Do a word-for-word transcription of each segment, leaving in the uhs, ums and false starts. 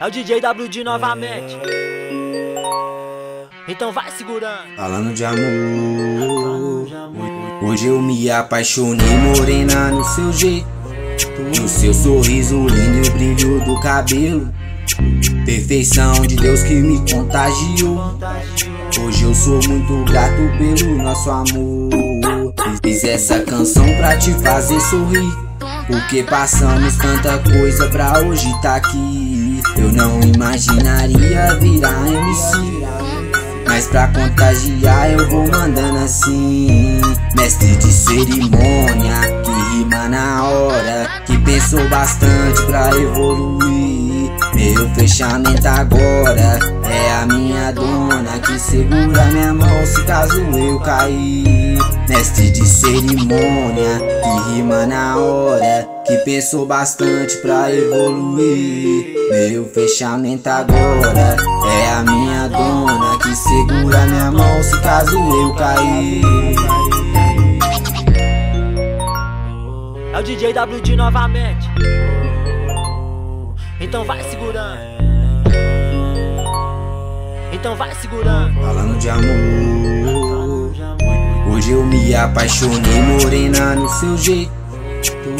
É o D J W D Y novamente. Então vai segurando. Falando de amor, hoje eu me apaixonei, morena, no seu jeito, no seu sorriso lindo e o brilho do cabelo, perfeição de Deus que me contagiou. Hoje eu sou muito grato pelo nosso amor. Fiz essa canção pra te fazer sorrir, porque passamos tanta coisa pra hoje tá aqui. Eu não imaginaria virar M C, mas pra contagiar eu vou mandando assim. Mestre de cerimônia, que rima na hora, que pensou bastante pra evoluir. Meu fechamento agora é a minha dona, que segura minha mão se caso eu cair. Mestre de cerimônia, que rima na hora, que pensou bastante pra evoluir. Meu fechamento agora é a minha dona, que segura minha mão se caso eu cair. É o D J W D novamente. Então vai segurando. Então vai segurando. Falando de amor, hoje eu me apaixonei, morena, no seu jeito,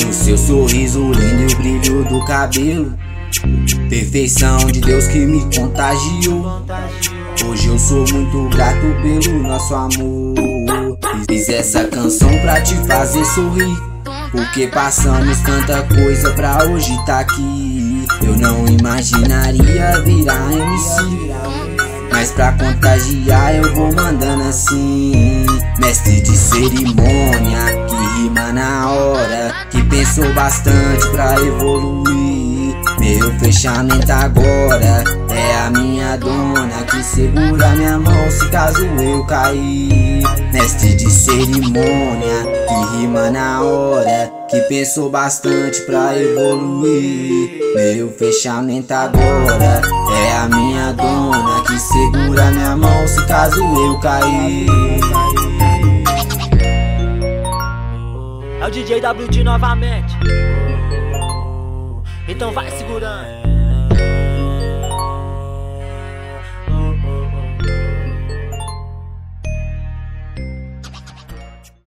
no seu sorriso lindo e o brilho do cabelo, perfeição de Deus que me contagiou. Hoje eu sou muito grato pelo nosso amor. Fiz essa canção pra te fazer sorrir, porque passamos tanta coisa pra hoje tá aqui. Eu não imaginaria virar M C, mas pra contagiar eu vou mandando assim. Mestre de cerimônia, que rima na hora, que pensou bastante pra evoluir. Meu fechamento agora é a minha dona, que segura minha mão se caso eu cair. Mestre de cerimônia, que rima na hora, que pensou bastante pra evoluir. Meu fechamento agora é a minha dona, que segura minha mão se caso eu cair. É o D J W D novamente. Então vai segurando.